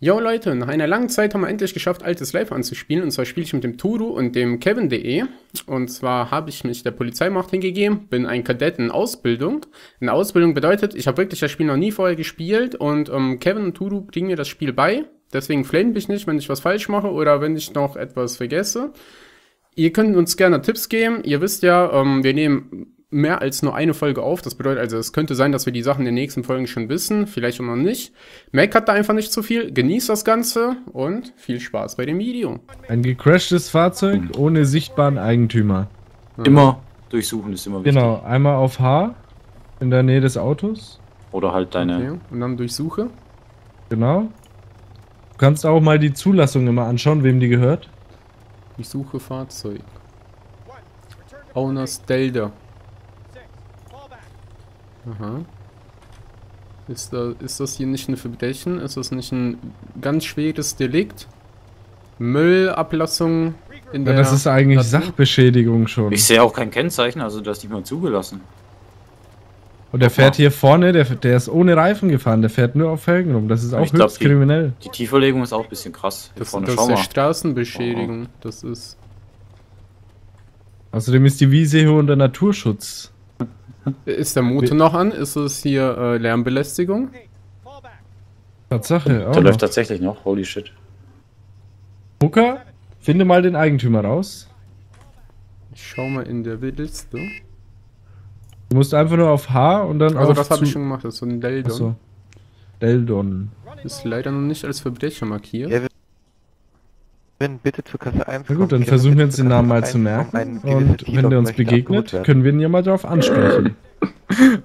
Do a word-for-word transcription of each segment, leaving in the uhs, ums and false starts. Jo Leute, nach einer langen Zeit haben wir endlich geschafft, Altis Life anzuspielen. Und zwar spiele ich mit dem Turu und dem Kevin.de. Und zwar habe ich mich der Polizeimacht hingegeben, bin ein Kadett in Ausbildung. In Ausbildung bedeutet, ich habe wirklich das Spiel noch nie vorher gespielt. Und ähm, Kevin und Turu bringen mir das Spiel bei. Deswegen flamen mich nicht, wenn ich was falsch mache oder wenn ich noch etwas vergesse. Ihr könnt uns gerne Tipps geben. Ihr wisst ja, ähm, wir nehmen mehr als nur eine Folge auf. Das bedeutet also, es könnte sein, dass wir die Sachen in den nächsten Folgen schon wissen. Vielleicht auch noch nicht. Mac hat da einfach nicht zu viel. Genießt das Ganze und viel Spaß bei dem Video. Ein gecrashtes Fahrzeug ohne sichtbaren Eigentümer. Immer durchsuchen ist immer wichtig. Genau, einmal auf H in der Nähe des Autos. Oder halt deine... Okay. Und dann durchsuche. Genau. Du kannst auch mal die Zulassung immer anschauen, wem die gehört. Ich suche Fahrzeug. Owners Delta. Aha. Ist, da, ist das hier nicht ein Verbrechen? Ist das nicht ein ganz schweres Delikt? Müllablassung in der... Ja, das ist eigentlich Lassen. Sachbeschädigung schon. Ich sehe auch kein Kennzeichen, also da ist nicht mal zugelassen. Und der fährt hier vorne, der, der ist ohne Reifen gefahren, der fährt nur auf Felgen rum. Das ist auch ich höchst glaub, kriminell. Die, die Tieferlegung ist auch ein bisschen krass. Hier das vorne, das ist eine Straßenbeschädigung, oh. Das ist... Außerdem ist die Wiese hier unter Naturschutz. Ist der Motor noch an? Ist es hier äh, Lärmbelästigung? Tatsache, ja. Der läuft tatsächlich noch, holy shit. Mukka, finde mal den Eigentümer raus. Ich schau mal in der Liste. Du musst einfach nur auf H und dann also auf... Also das habe ich schon gemacht, das ist so ein Deldon. Achso. Deldon. Ist leider noch nicht als Verbrecher markiert. Ja, wenn bitte zur Kasse eins. Na gut, dann versuchen wir uns den Namen mal zu merken. Und wenn der uns begegnet, können wir ihn ja mal darauf ansprechen.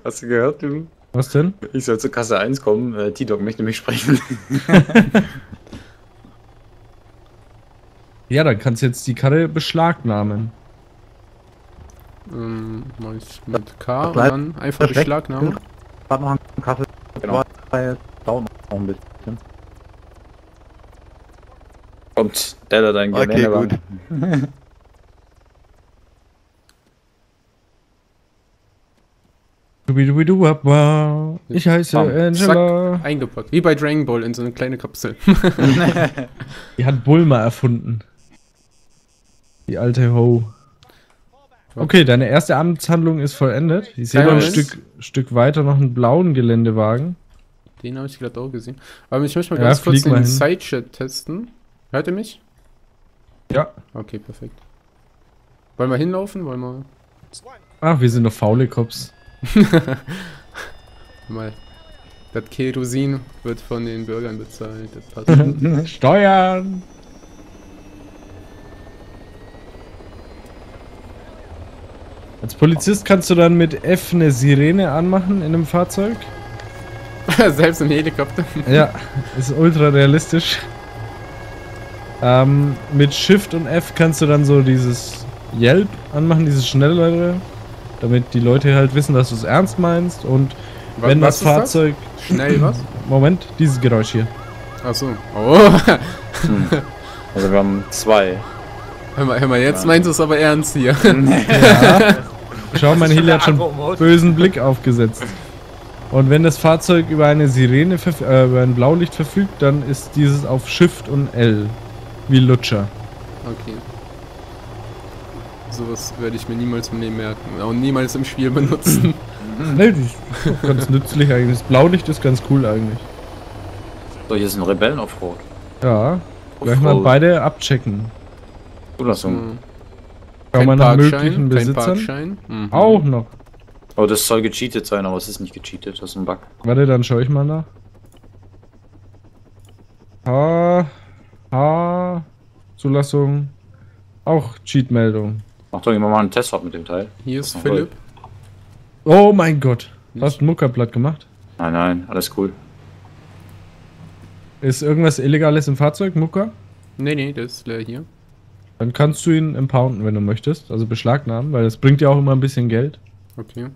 Hast du gehört, du? Was denn? Ich soll zur Kasse eins kommen, äh, T-Dog möchte mich sprechen. Ja, dann kannst du jetzt die Karre beschlagnahmen. Ähm, mit K und dann einfach beschlagnahmen. Warte noch an der Kasse. Genau. Daumen auch ein bisschen. Kommt, der da dein Gelände war. Okay, gut. Ich heiße Bam. Angela. Zack, eingepackt. Wie bei Dragon Ball in so eine kleine Kapsel. Die hat Bulma erfunden. Die alte Ho. Okay, deine erste Amtshandlung ist vollendet. Ich sehe noch ein Stück, Stück weiter noch einen blauen Geländewagen. Den habe ich gerade auch gesehen. Aber ich möchte mal ja, ganz kurz den Sidechat testen. Hört ihr mich? Ja. Okay, perfekt. Wollen wir hinlaufen? Wollen wir... Ach, wir sind doch faule Cops. Mal. Das Kerosin wird von den Bürgern bezahlt. Das passt. Steuern! Als Polizist kannst du dann mit F eine Sirene anmachen in einem Fahrzeug. Selbst im Helikopter. Ja, ist ultra realistisch. Ähm, mit Shift und F kannst du dann so dieses Yelp anmachen, dieses schnellere, damit die Leute halt wissen, dass du es ernst meinst und was, wenn das Fahrzeug... Das? Schnell was? Moment, dieses Geräusch hier. Achso. Oh. Hm. Also wir haben zwei. Hör mal, hör mal jetzt ja. Meinst du es aber ernst hier. Ja. Schau, mein Heli hat schon einen bösen Blick aufgesetzt. Und wenn das Fahrzeug über eine Sirene, äh, über ein Blaulicht verfügt, dann ist dieses auf Shift und L. Wie Lutscher. Okay. Sowas werde ich mir niemals im Leben merken. Auch niemals im Spiel benutzen. Nee, das ist ganz nützlich eigentlich. Das Blaulicht ist ganz cool eigentlich. So, hier ist ein Rebellen Offroad. Ja. Offroad. Gleich mal beide abchecken. Zulassung. Kann man nach möglichen Besitzern. Mhm. Auch noch. Oh, das soll gecheatet sein, aber es ist nicht gecheatet. Das ist ein Bug. Warte, dann schaue ich mal nach. Ah. H, Zulassung, auch Cheatmeldung. Macht doch immer mal einen Testfahrt mit dem Teil. Hier ist Philipp. Oh mein Gott, hast du ein Muckerblatt gemacht? Nein, nein, alles cool. Ist irgendwas Illegales im Fahrzeug, Mukka? Nee, nee, das ist leer hier. Dann kannst du ihn empounden, wenn du möchtest, also beschlagnahmen, weil das bringt ja auch immer ein bisschen Geld. Okay.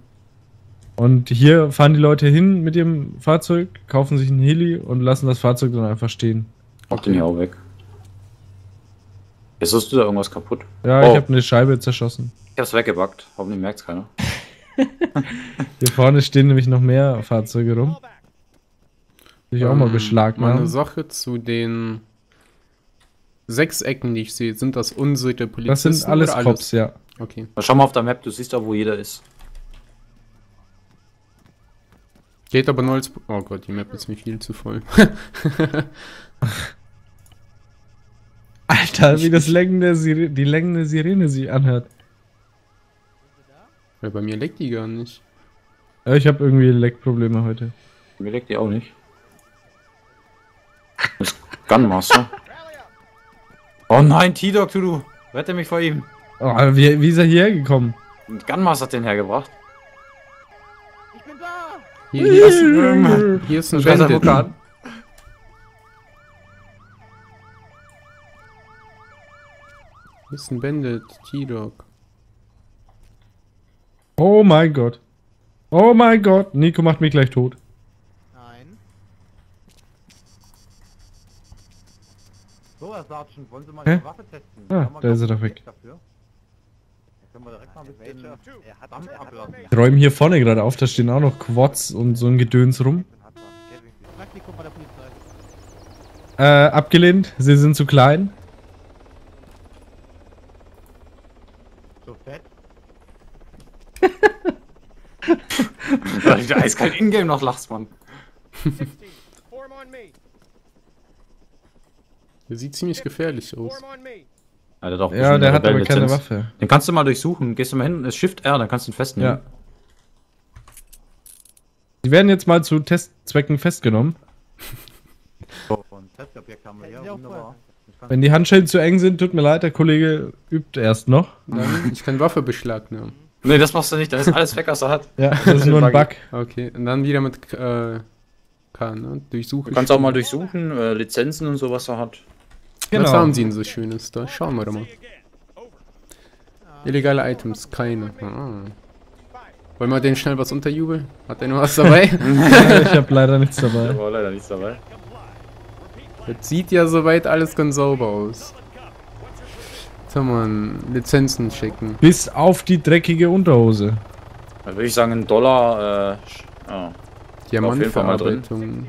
Und hier fahren die Leute hin mit ihrem Fahrzeug, kaufen sich einen Heli und lassen das Fahrzeug dann einfach stehen. Mach den hier auch weg. Jetzt hast du da irgendwas kaputt. Ja, oh. Ich habe eine Scheibe zerschossen. Ich hab's weggebackt. Hoffentlich merkt's keiner. Hier vorne stehen nämlich noch mehr Fahrzeuge rum. Bin ich auch ähm, mal beschlagen. Meine ja. Sache zu den Sechsecken, die ich sehe, sind das unsere Polizisten? Das sind alles Cops, ja. Okay. Schau mal auf der Map, du siehst auch, wo jeder ist. Geht aber nur als... Oh Gott, die Map ist mir viel zu voll. Alter, wie das Längen der Sirene, die Längen der Sirene sich anhört. Ja, bei mir leckt die gar nicht. Ja, ich habe irgendwie Leckprobleme heute. Mir leckt die auch nicht. Das ist Gunmaster. Oh nein, T-Dog, Turu, rette mich vor ihm. Oh, wie, wie ist er hierher gekommen? Gunmaster hat den hergebracht. Ich bin da! Hier, hier ist ein, hier ist ein Bandit. Hier ist ein Bandit, T-Dog. Oh mein Gott. Oh mein Gott, Nico macht mich gleich tot. Wollen Sie mal eine Waffe testen? Ah, da ist er doch weg. Wir räumen hier vorne gerade auf, da stehen auch noch Quads und so ein Gedöns rum. Äh, abgelehnt, sie sind zu klein. So fett? Da ist kein Ingame noch, lachst man. Der sieht ziemlich gefährlich aus. Ja, der hat, ja, der hat aber keine Waffe. Den kannst du mal durchsuchen. Gehst du mal hin, Shift R, dann kannst du ihn festnehmen. Ja. Die werden jetzt mal zu Testzwecken festgenommen. Wenn die Handschellen zu eng sind, tut mir leid, der Kollege übt erst noch. Nein, ich kann Waffe beschlagnahmen. Nee, das machst du nicht, da ist alles weg, was er hat. Ja, das ist nur ein Bug. Okay, und dann wieder mit äh, K, ne? Durchsuchen. Du kannst auch mal durchsuchen, äh, Lizenzen und so, was er hat. Genau. Was haben sie denn so Schönes da? Schauen wir doch mal. Illegale Items, keine. Ah. Wollen wir den schnell was unterjubeln? Hat der noch was dabei? Ich hab leider nichts dabei. Ich hab leider nichts dabei. Das sieht ja soweit alles ganz sauber aus. Jetzt kann man Lizenzen schicken. Bis auf die dreckige Unterhose. Da würde ich sagen, ein Dollar, äh, oh. Diamantverarbeitung.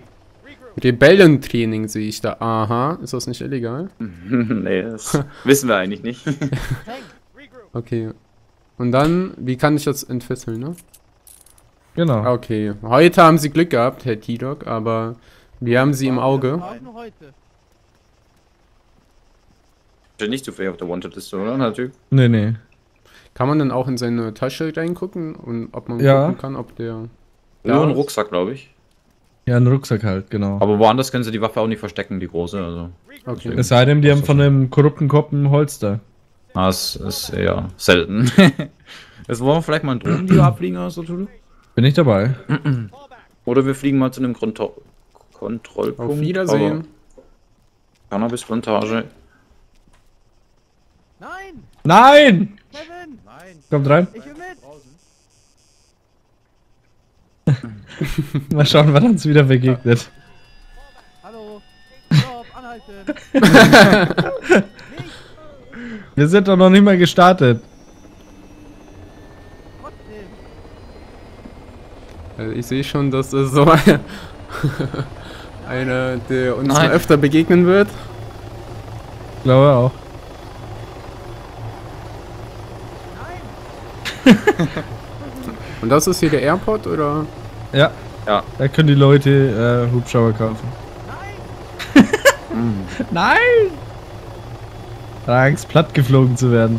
Rebellentraining sehe ich da. Aha, ist das nicht illegal? Nee, das wissen wir eigentlich nicht. Okay. Und dann, wie kann ich das entfesseln, ne? Genau. Okay. Heute haben sie Glück gehabt, Herr T-Dog, aber wir haben sie im Auge. Steht nicht zufällig auf der Wanted-Liste, oder? Der Typ? Nee, nee. Kann man dann auch in seine Tasche reingucken und ob man ja. gucken kann, ob der. Nur ein Rucksack, glaube ich. Ja, ein Rucksack halt, genau. Aber woanders können sie die Waffe auch nicht verstecken, die große, also. Okay. Es sei denn, die haben von einem korrupten Kopf ein Holster. Ah, das ist eher selten. Jetzt wollen wir vielleicht mal einen Drohnendeal abfliegen oder so tun? Bin ich dabei. Oder wir fliegen mal zu einem Kontro Kontrollpunkt. Auf Wiedersehen. Cannabis-Plantage. Nein! Nein! Kevin! Nein! Kommt rein! Ich will mit! Mal schauen, wann uns wieder begegnet. Hallo. Stop, anhalten. Wir sind doch noch nicht mal gestartet. Also ich sehe schon, dass das so einer, der uns mal öfter begegnen wird. Ich glaube auch. Nein. Und das ist hier der Airport, oder? Ja, ja. Da können die Leute äh, Hubschrauber kaufen. Nein! Nein! Da Angst, platt geflogen zu werden.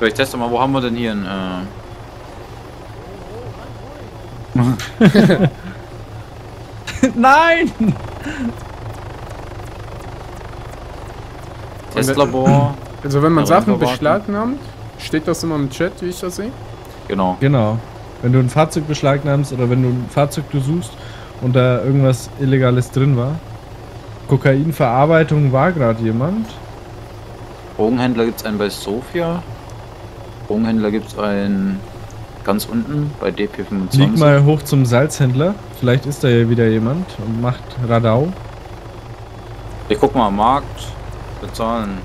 Ich teste mal, wo haben wir denn hier einen... Äh... Nein! Testlabor. Also wenn man Sachen beschlagnahmt, steht das immer im Chat, wie ich das sehe? Genau. Genau. Wenn du ein Fahrzeug beschlagnahmst oder wenn du ein Fahrzeug du suchst und da irgendwas Illegales drin war. Kokainverarbeitung war gerade jemand. Drogenhändler gibt es einen bei Sofia. Drogenhändler gibt es einen ganz unten bei D P fünfundzwanzig. Flieg mal hoch zum Salzhändler. Vielleicht ist da ja wieder jemand und macht Radau. Ich guck mal am Markt. Bezahlen.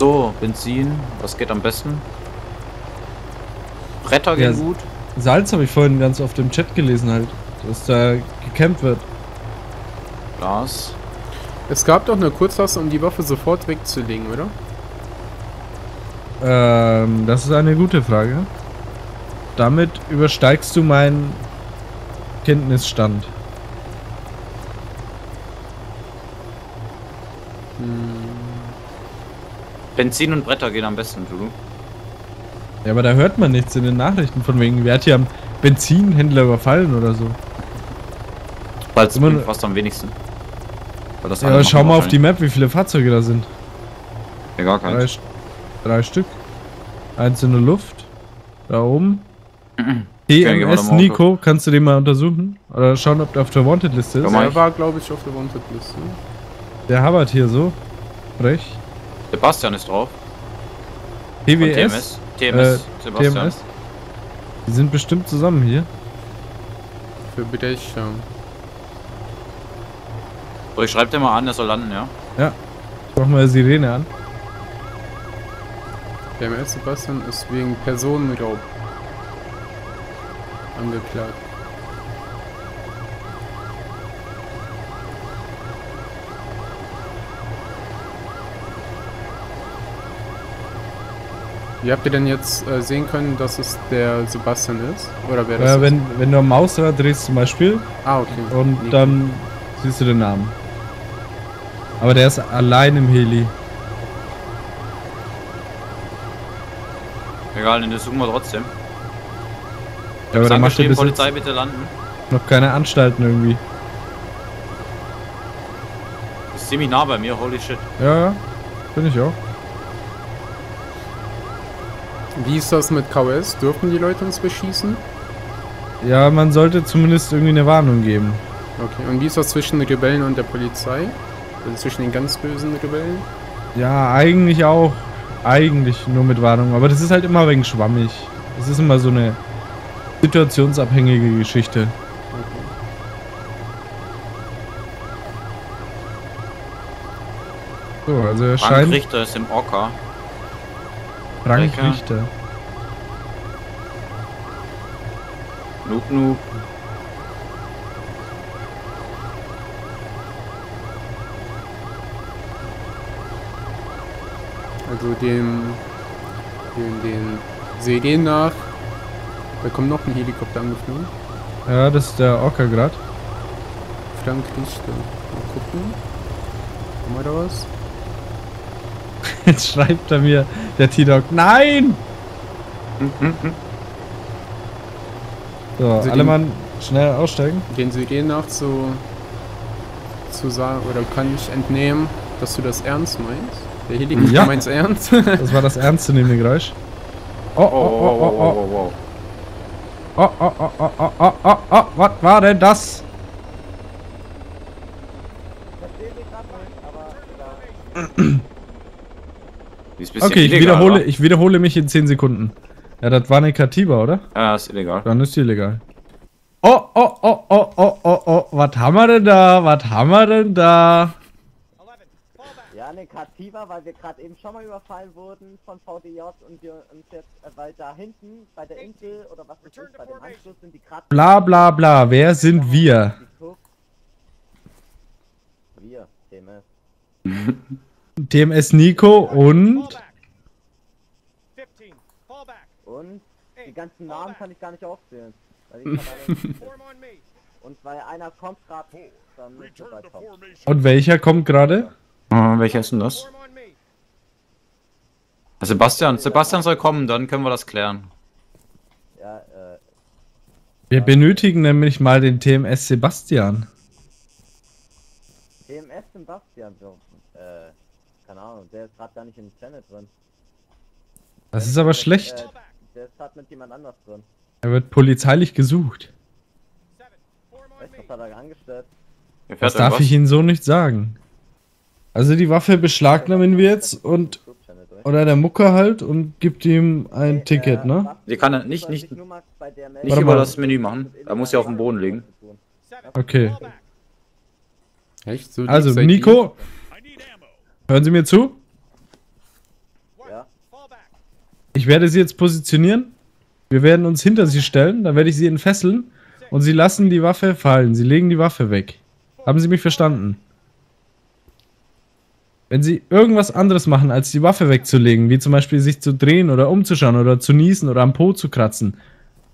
So, Benzin. Was geht am besten? Bretter gehen ja, gut. Salz habe ich vorhin ganz oft im Chat gelesen halt, dass da gekämpft wird. Das. Es gab doch eine Kurztaste, um die Waffe sofort wegzulegen, oder? Ähm, das ist eine gute Frage. Damit übersteigst du meinen Kenntnisstand. Benzin und Bretter gehen am besten, Turu. Ja, aber da hört man nichts in den Nachrichten von wegen, wer hat hier am Benzinhändler überfallen oder so. Weil es fast am wenigsten. Weil das ja, aber schau mal auf die Map, wie viele Fahrzeuge da sind. Ja, gar keins. Drei, drei Stück. Eins in der Luft. Da oben. T M S Nico, kannst du den mal untersuchen? Oder schauen, ob der auf der Wanted-Liste ist? Der war, glaube ich, auf der Wanted-Liste. Der habert hier so. Brech. Sebastian ist drauf. T W S. T M S. Äh, Sebastian. T M S. Die sind bestimmt zusammen hier. Für Bedächtigung. So, ich schreibe dir mal an, der soll landen, ja? Ja. Ich mach mal Sirene an. T M S Sebastian ist wegen Personenraub angeklagt. Wie habt ihr denn jetzt äh, sehen können, dass es der Sebastian ist? Oder wer das äh, ist? Wenn, wenn du am Mausrad drehst zum Beispiel. Ah, okay. Und Nico. Dann siehst du den Namen. Aber der ist allein im Heli. Egal, den suchen wir trotzdem. Ich ja, aber dann macht die Polizei bitte landen. Noch keine Anstalten irgendwie. Das ist ziemlich nah bei mir, holy shit. Ja, ja. Bin ich auch. Wie ist das mit K O S? Dürfen die Leute uns beschießen? Ja, man sollte zumindest irgendwie eine Warnung geben. Okay, und wie ist das zwischen den Rebellen und der Polizei? Also zwischen den ganz bösen Rebellen? Ja, eigentlich auch. Eigentlich nur mit Warnung. Aber das ist halt immer wegen schwammig. Das ist immer so eine situationsabhängige Geschichte. Okay. So, also er scheint... Frank Richter ist im Ocker. Frank Richter. Noob Noob. Also dem, dem, den Segen nach. Da kommt noch ein Helikopter angeflogen. Ja, das ist der Orca gerade. Frank Richter. Mal gucken. Haben wir da was? Jetzt schreibt er mir, der T-Dog, nein! So, also alle Mann schnell aussteigen. Den Segen nach zu, zu sagen, oder kann ich entnehmen, dass du das ernst meinst? Der Helikopter ja. Meint's ernst. Das war das ernstzunehmende Geräusch. Oh, oh, oh, oh, oh, oh, oh, oh, oh, oh, oh, oh, oh, oh, oh, was war denn das? Okay, ich wiederhole, ich wiederhole mich in zehn Sekunden. Ja, das war eine Katiba, oder? Ja, ist illegal. Dann ist die illegal. Oh, oh, oh, oh, oh, oh, oh, was haben wir denn da? Was haben wir denn da? Eine Katiba, weil wir gerade eben schon mal überfallen wurden von V D J und wir uns jetzt, äh, weil da hinten bei der Insel oder was das ist, bei dem Anschluss sind die Kratzen. Bla bla bla, wer sind wir? Wir, T M S. T M S Nico und... Und die ganzen Namen kann ich gar nicht aufzählen. Und weil einer kommt gerade, dann ist er weit kommen. Und welcher kommt gerade? Uh, welcher ist denn das? Sebastian, Sebastian soll kommen, dann können wir das klären. Ja, äh, wir benötigen nämlich mal den T M S Sebastian. T M S Sebastian, so, äh, keine Ahnung, der ist gerade gar nicht im Channel drin. Das ist aber schlecht. Der, äh, der ist gerade mit jemand anders drin. Er wird polizeilich gesucht. Was hat er angestellt? Das darf ich Ihnen so nicht sagen. Also die Waffe beschlagnahmen wir jetzt und oder der Mukka halt und gibt ihm ein hey, Ticket, äh, ne? Die kann er nicht, nicht, nicht über das Menü machen. Er muss ja auf den Boden liegen. Okay. Echt? So also Nico, hören Sie mir zu? Ja. Ich werde Sie jetzt positionieren. Wir werden uns hinter Sie stellen, dann werde ich Sie entfesseln Und sie lassen die Waffe fallen. Sie legen die Waffe weg. Haben Sie mich verstanden? Wenn Sie irgendwas anderes machen, als die Waffe wegzulegen, wie zum Beispiel sich zu drehen oder umzuschauen oder zu niesen oder am Po zu kratzen,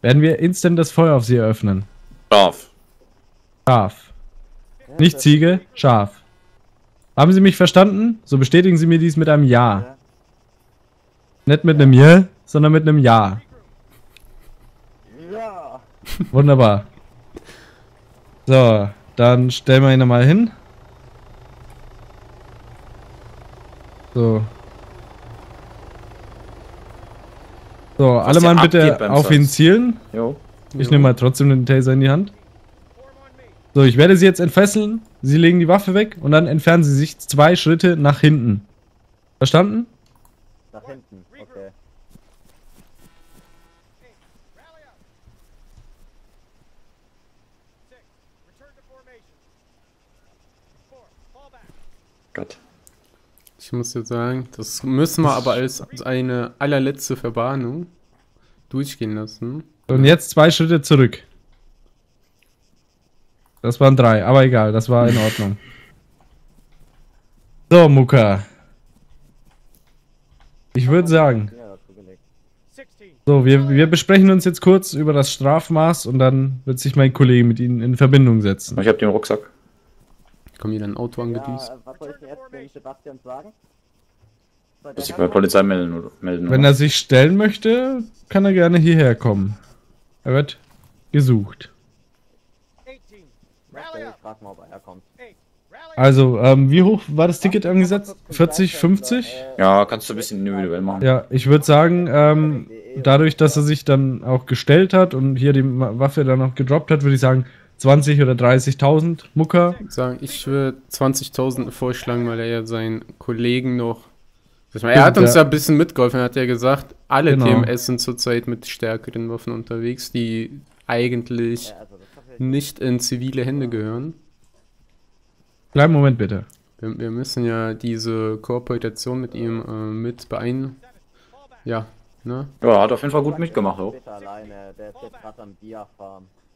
werden wir instant das Feuer auf Sie eröffnen. Scharf. Scharf. Nicht Ziege, scharf. Haben Sie mich verstanden? So bestätigen Sie mir dies mit einem Ja. Nicht mit einem Ja, sondern mit einem Ja. Ja. Wunderbar. So, dann stellen wir ihn mal hin. So. So, alle Mann bitte auf ihn zielen. Jo. Ich nehme mal trotzdem den Taser in die Hand. So, ich werde Sie jetzt entfesseln. Sie legen die Waffe weg und dann entfernen Sie sich zwei Schritte nach hinten. Verstanden? Nach hinten, okay. Gott. Ich muss dir sagen, das müssen wir aber als eine allerletzte Verwarnung durchgehen lassen. Und jetzt zwei Schritte zurück. Das waren drei, aber egal, das war in Ordnung. So, Mukka. Ich würde sagen. So, wir, wir besprechen uns jetzt kurz über das Strafmaß und dann wird sich mein Kollege mit Ihnen in Verbindung setzen. Ich habe den Rucksack. Ich komme hier dann ein Auto angedüst. Ja, was soll ich denn jetzt dem Sebastian sagen? Muss ich bei der Polizei melden, melden? Wenn er sich stellen möchte, kann er gerne hierher kommen. Er wird gesucht. Also, ähm, wie hoch war das Ticket angesetzt? vierzig, fünfzig? Ja, kannst du ein bisschen individuell machen. Ja, ich würde sagen, ähm, dadurch, dass er sich dann auch gestellt hat und hier die Waffe dann noch gedroppt hat, würde ich sagen zwanzig oder dreißigtausend, Mukka. Ich würde zwanzigtausend vorschlagen, weil er ja seinen Kollegen noch... Er hat uns ja ein bisschen mitgeholfen, er hat ja gesagt, alle genau. T M S sind zurzeit mit stärkeren Waffen unterwegs, die eigentlich nicht in zivile Hände gehören. Kleinen Moment bitte. Wir, wir müssen ja diese Kooperation mit ihm äh, mit beein... Ja, ne? Ja, hat auf jeden Fall gut mitgemacht. Auch.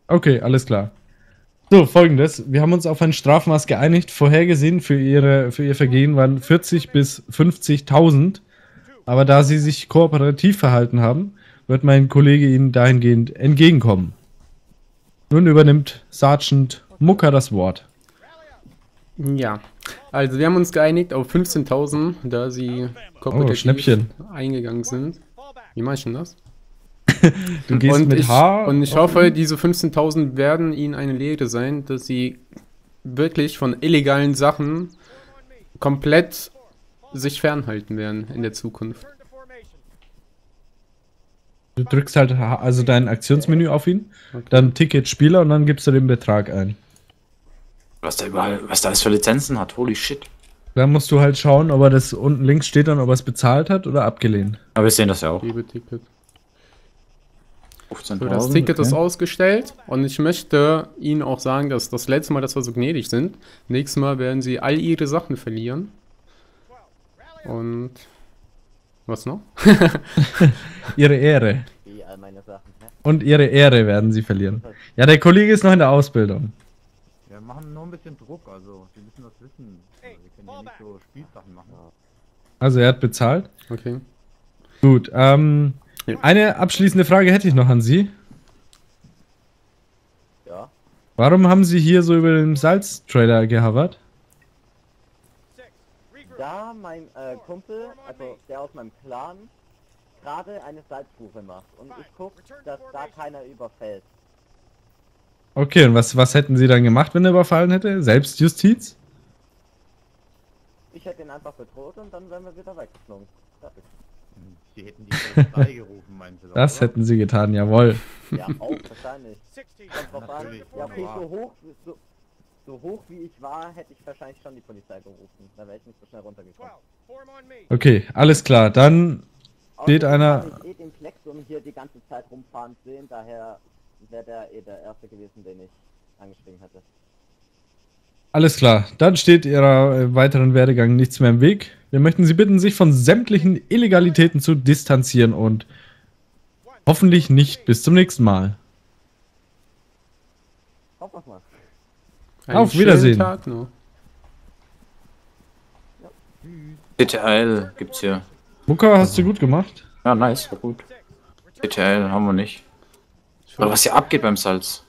Okay, alles klar. So, folgendes. Wir haben uns auf ein Strafmaß geeinigt. Vorhergesehen für, ihre, für ihr Vergehen waren vierzig bis fünfzigtausend. Aber da sie sich kooperativ verhalten haben, wird mein Kollege ihnen dahingehend entgegenkommen. Nun übernimmt Sergeant Mukka das Wort. Ja, also wir haben uns geeinigt auf fünfzehntausend, da sie kooperativ oh, eingegangen sind. Wie meinst du das? Du gehst und mit ich, H. Und ich hoffe, diese fünfzehntausend werden ihnen eine Lehre sein, dass sie wirklich von illegalen Sachen komplett sich fernhalten werden in der Zukunft. Du drückst halt also dein Aktionsmenü auf ihn, okay. Dann Ticket Spieler und dann gibst du den Betrag ein. Was der überall, was der alles für Lizenzen hat, holy shit. Dann musst du halt schauen, ob er das unten links steht und ob er es bezahlt hat oder abgelehnt. Aber wir sehen das ja auch. Liebe Ticket. So, das Ticket okay. ist ausgestellt und ich möchte Ihnen auch sagen, dass das letzte Mal, dass wir so gnädig sind, nächstes Mal werden Sie all Ihre Sachen verlieren. Und... was noch? Ihre Ehre. Und Ihre Ehre werden Sie verlieren. Ja, der Kollege ist noch in der Ausbildung. Wir machen nur ein bisschen Druck, also wir müssen das wissen. Also, wir können ja nicht so Spielsachen machen. Also er hat bezahlt? Okay. Gut, ähm... eine abschließende Frage hätte ich noch an Sie. Ja. Warum haben Sie hier so über den Salztrailer gehovert? Da mein äh, Kumpel, also der aus meinem Clan, gerade eine Salzsuche macht. Und ich gucke, dass da keiner überfällt. Okay, und was, was hätten Sie dann gemacht, wenn er überfallen hätte? Selbstjustiz? Ich hätte ihn einfach bedroht und dann wären wir wieder weggeflogen. Fertig. Sie hätten die Polizei gerufen, meinte er. Das hätten sie getan, jawohl. Ja, auch wahrscheinlich. Ja, okay, so hoch, so, so hoch wie ich war, hätte ich wahrscheinlich schon die Polizei gerufen. Da wäre ich nicht so schnell runtergekommen. Okay, alles klar, dann steht einer... Ich eh den Plexum hier die ganze Zeit rumfahren sehen, daher wäre der eh der Erste gewesen, den ich angeschrieben hätte. Alles klar, dann steht Ihrer weiteren Werdegang nichts mehr im Weg. Wir möchten Sie bitten, sich von sämtlichen Illegalitäten zu distanzieren und hoffentlich nicht bis zum nächsten Mal. auch was machen. Einen Auf Wiedersehen. Tag noch. Ja. D T L gibt's hier. Mukka, hast du gut gemacht? Ja, nice, war gut. D T L haben wir nicht. Aber was hier abgeht beim Salz.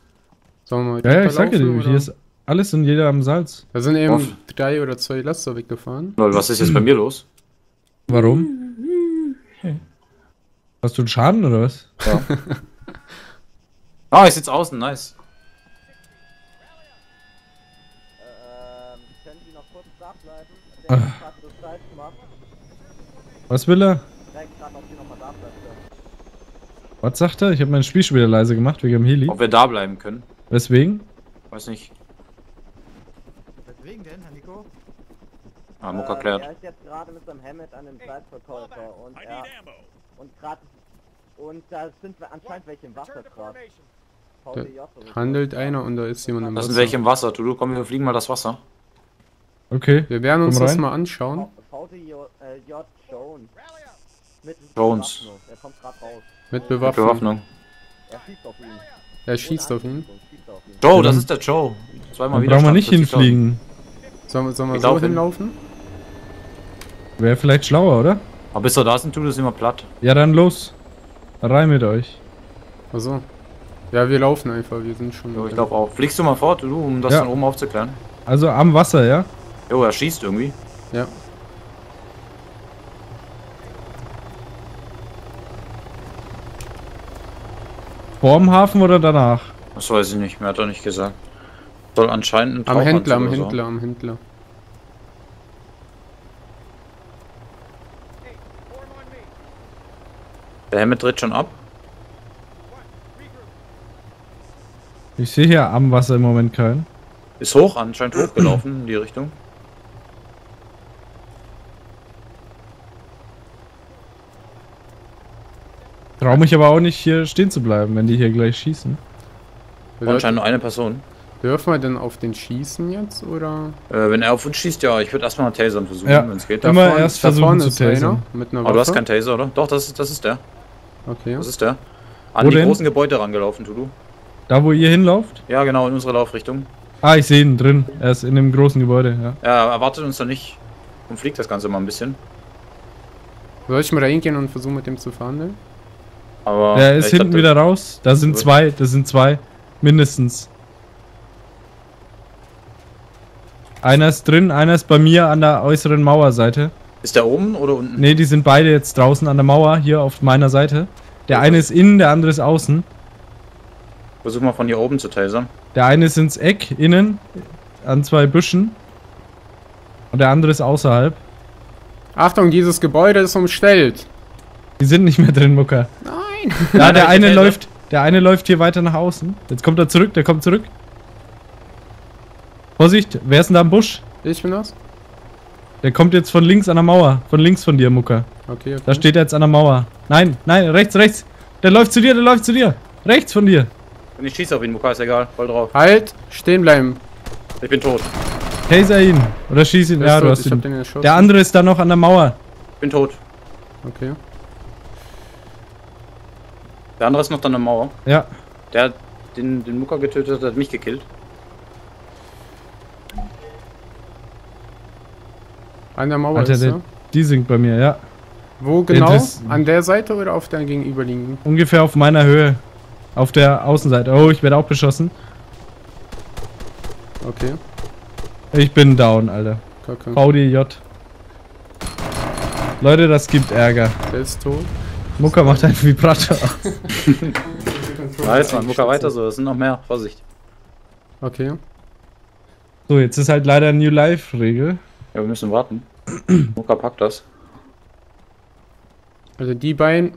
Sollen wir ja, ja, ich sag dir, oder? Hier ist alles und jeder am Salz. Da sind eben Auf. drei oder zwei Laster weggefahren. Lol, was ist jetzt bei mir los? Warum? Hast du einen Schaden oder was? Ja. Ah, oh, ich sitze außen, nice. Ähm, können Sie noch kurz nachbleiben? Der hat gerade das Salz gemacht. Was will er? Was sagt er? Ich habe mein Spiel schon wieder leise gemacht wegen dem Heli. Ob wir da bleiben können. Weswegen? Weiß nicht. Weswegen denn, Herr Nico? Ah, Mukka äh, klärt. Er ist jetzt gerade mit seinem Hammett an dem Salzverkäufer und er... Und gerade... Und da sind wir anscheinend welche im Wasser gerade. Da handelt einer und da ist jemand im Wasser. Das sind welche im Wasser, Turu. Komm, wir fliegen mal das Wasser. Okay, wir werden uns das mal anschauen. V D J Jones. Jones. Er kommt gerade raus. Mit Bewaffnung. Bewaffnung. Er schießt auf ihn. Er schießt auf ihn. Joe, das ist der Joe. Zweimal wieder. Brauchen wir nicht hinfliegen. Sollen wir, sollen wir so hinlaufen? Wäre vielleicht schlauer, oder? Aber bis wir da sind, tut es immer platt. Ja, dann los. Rein mit euch. Achso. Ja, wir laufen einfach. Wir sind schon. Jo, ich laufe auch. Fliegst du mal fort, du, um das ja. Dann oben aufzuklären? Also am Wasser, ja? Jo, er schießt irgendwie. Ja. Vorm Hafen oder danach? Das weiß ich nicht mehr, hat er nicht gesagt. Soll anscheinend ein Tauchanzug Am Händler, am Händler, so. am Händler. Der Helmet dreht schon ab. Ich sehe hier am Wasser im Moment keinen. Ist hoch, anscheinend hochgelaufen in die Richtung. Trau mich aber auch nicht hier stehen zu bleiben, wenn die hier gleich schießen. Anscheinend nur eine Person. Dürfen wir denn auf den schießen jetzt, oder? Äh, wenn er auf uns schießt, ja. Ich würde erstmal einen Tasern versuchen, ja, wenn es geht. Immer erst versuchen zu tasern. Aber du hast keinen Taser, oder? Doch, das ist, das ist der. Okay. Das ist der. An wo die denn? Großen Gebäude rangelaufen, Tulu. Da, wo ihr hinlauft? Ja, genau, in unsere Laufrichtung. Ah, ich sehe ihn drin. Er ist in dem großen Gebäude, ja. Ja, erwartet uns da nicht. Und fliegt das Ganze mal ein bisschen. Soll ich mal reingehen und versuchen, mit dem zu verhandeln? Aber der ist hinten wieder raus. Da sind zwei, da sind zwei. Mindestens. Einer ist drin, einer ist bei mir an der äußeren Mauerseite. Ist der oben oder unten? Ne, die sind beide jetzt draußen an der Mauer, hier auf meiner Seite. Der okay. eine ist innen, der andere ist außen. Versuch mal von hier oben zu tasern. Der eine ist ins Eck, innen, an zwei Büschen. Und der andere ist außerhalb. Achtung, dieses Gebäude ist umstellt. Die sind nicht mehr drin, Mukka. Nein! Ja, der eine läuft, der eine läuft hier weiter nach außen. Jetzt kommt er zurück, der kommt zurück. Vorsicht, wer ist denn da im Busch? Ich bin das. Der kommt jetzt von links an der Mauer. Von links von dir, Mukka. Okay, okay. Da steht er jetzt an der Mauer. Nein, nein, rechts, rechts. Der läuft zu dir, der läuft zu dir. Rechts von dir. Wenn ich schieße auf ihn, Mukka, ist egal. Voll drauf. Halt, stehen bleiben. Ich bin tot. Taser ihn. Oder schieß ihn. Ja, du hast ihn. Der andere ist da noch an der Mauer. Ich bin tot. Okay. Der andere ist noch an der Mauer. Ja. Der hat den, den Mukka getötet, der hat mich gekillt. An der Mauer Alter, ist der, die sinkt bei mir, ja. Wo genau? An der Seite oder auf der gegenüberliegenden? Ungefähr auf meiner Höhe. Auf der Außenseite. Oh, ich werde auch beschossen. Okay. Ich bin down, Alter. Kacke. V D J. Leute, das gibt Ärger. Der ist tot. Mukka macht einen Vibrator aus. Weiß man, Mukka weiter so. Es sind noch mehr. Vorsicht. Okay. So, jetzt ist halt leider New Life-Regel. Ja, wir müssen warten. Mukka packt das. Also die beiden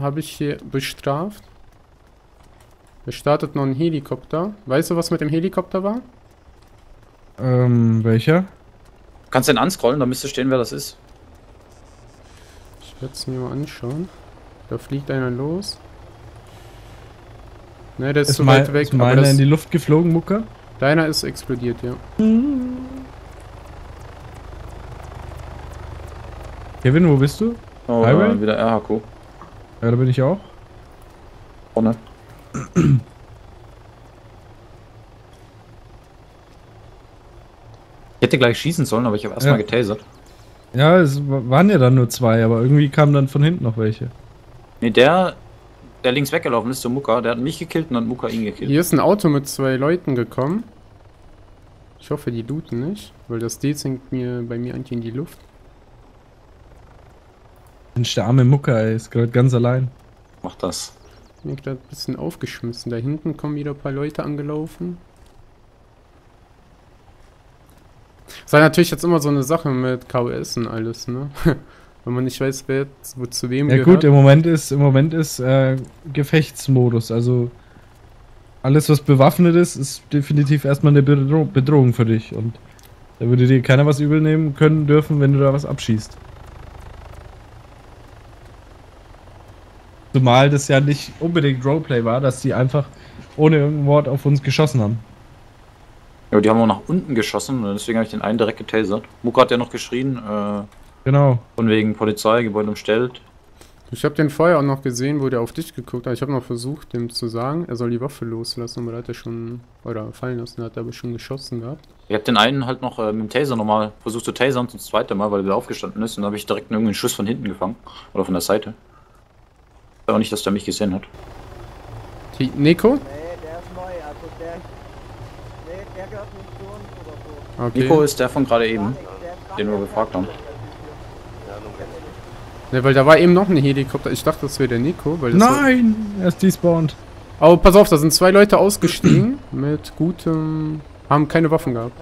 habe ich hier bestraft. Wir startet noch einen Helikopter. Weißt du, was mit dem Helikopter war? Ähm, welcher? Kannst du den anscrollen, da müsste stehen, wer das ist. Ich werde es mir mal anschauen. Da fliegt einer los. Ne, der ist, ist zu weit weg. Ist meiner aber das in die Luft geflogen, Mukka? Deiner ist explodiert, ja. Kevin, wo bist du? Oh, Highway? Wieder R H Q. Ja, da bin ich auch. Vorne. hätte gleich schießen sollen, aber ich habe erstmal ja. getasert. Ja, es waren ja dann nur zwei, aber irgendwie kamen dann von hinten noch welche. Ne, der, der links weggelaufen ist, der Mukka, der hat mich gekillt und hat Mukka ihn gekillt. Hier ist ein Auto mit zwei Leuten gekommen. Ich hoffe, die looten nicht, weil das D sinkt mir bei mir eigentlich in die Luft. Mensch, der arme Mukka, ey, ist gerade ganz allein. Mach das. Ich bin gerade ein bisschen aufgeschmissen. Da hinten kommen wieder ein paar Leute angelaufen. Das war natürlich jetzt immer so eine Sache mit K O S und alles, ne? Wenn man nicht weiß, wer jetzt, wo zu wem ja, gehört. Ja gut, im Moment ist, im Moment ist äh, Gefechtsmodus, also alles, was bewaffnet ist, ist definitiv erstmal eine Bedro- Bedrohung für dich. Und da würde dir keiner was übel nehmen können, dürfen, wenn du da was abschießt. Zumal das ja nicht unbedingt Roleplay war, dass die einfach ohne irgendein Wort auf uns geschossen haben. Ja, aber die haben auch nach unten geschossen und deswegen habe ich den einen direkt getasert. Mukka hat ja noch geschrien, äh, genau. Von wegen Polizei, Gebäude umstellt. Ich habe den vorher auch noch gesehen, wo der auf dich geguckt hat. Ich habe noch versucht, dem zu sagen, er soll die Waffe loslassen, aber da hat er schon, oder fallen lassen, hat er aber schon geschossen gehabt. Ich habe den einen halt noch äh, mit dem Taser nochmal versucht zu tasern, zum zweiten Mal, weil er wieder aufgestanden ist und da habe ich direkt einen Schuss von hinten gefangen, oder von der Seite. Ich weiß auch nicht, dass der mich gesehen hat. Die Nico? Okay. Nico ist der von gerade eben, den wir gefragt haben. Ne, weil da war eben noch ein Helikopter. Ich dachte, das wäre der Nico, weil das nein! Er ist despawned. Aber pass auf, da sind zwei Leute ausgestiegen mit gutem... Haben keine Waffen gehabt.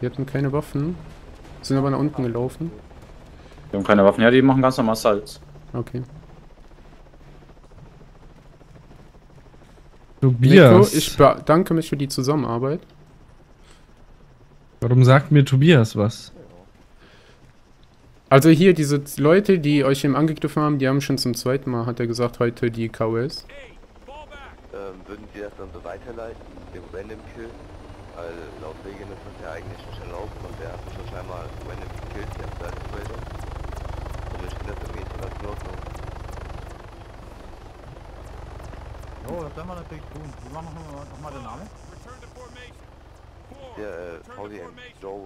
Die hatten keine Waffen. Sind aber nach unten gelaufen. Die haben keine Waffen. Ja, die machen ganz normal Salz. Okay. Tobias. Nico, ich bedanke mich für die Zusammenarbeit. Warum sagt mir Tobias was? Also hier, diese Leute, die euch eben angegriffen haben, die haben schon zum zweiten Mal, hat er gesagt, heute die K O S. Ähm, würden Sie das dann so weiterleiten, dem Random Kill? Weil laut Regeln ist das ja eigentlich nicht erlaubt und der hat schon scheinbar Random Kills, der hat alles weiter. Und ich finde das irgendwie etwas in Ordnung. Jo, das werden wir natürlich tun. Wie war nochmal der Name? Der, äh, Pausi und Joe.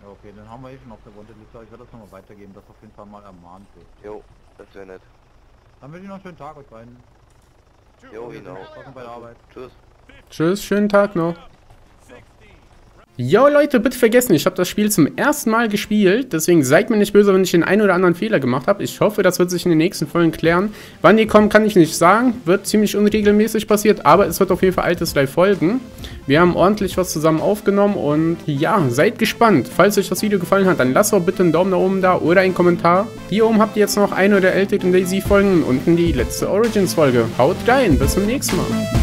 Ja, okay, dann haben wir eh schon auf der Wanted-Liste. Ich werde das nochmal weitergeben, dass auf jeden Fall mal ermahnt wird. Jo, das wäre nett. Dann wünsche ich noch einen schönen Tag euch beiden. Jo, genau. Bei der Arbeit. Tschüss. Tschüss, schönen Tag noch. Jo Leute, bitte vergessen, ich habe das Spiel zum ersten Mal gespielt, deswegen seid mir nicht böse, wenn ich den einen oder anderen Fehler gemacht habe. Ich hoffe, das wird sich in den nächsten Folgen klären. Wann die kommen, kann ich nicht sagen, wird ziemlich unregelmäßig passiert, aber es wird auf jeden Fall Altis Life folgen. Wir haben ordentlich was zusammen aufgenommen und ja, seid gespannt. Falls euch das Video gefallen hat, dann lasst doch bitte einen Daumen nach oben da oder einen Kommentar. Hier oben habt ihr jetzt noch eine der älteren Daisy-Folgen und unten die letzte Origins-Folge. Haut rein, bis zum nächsten Mal.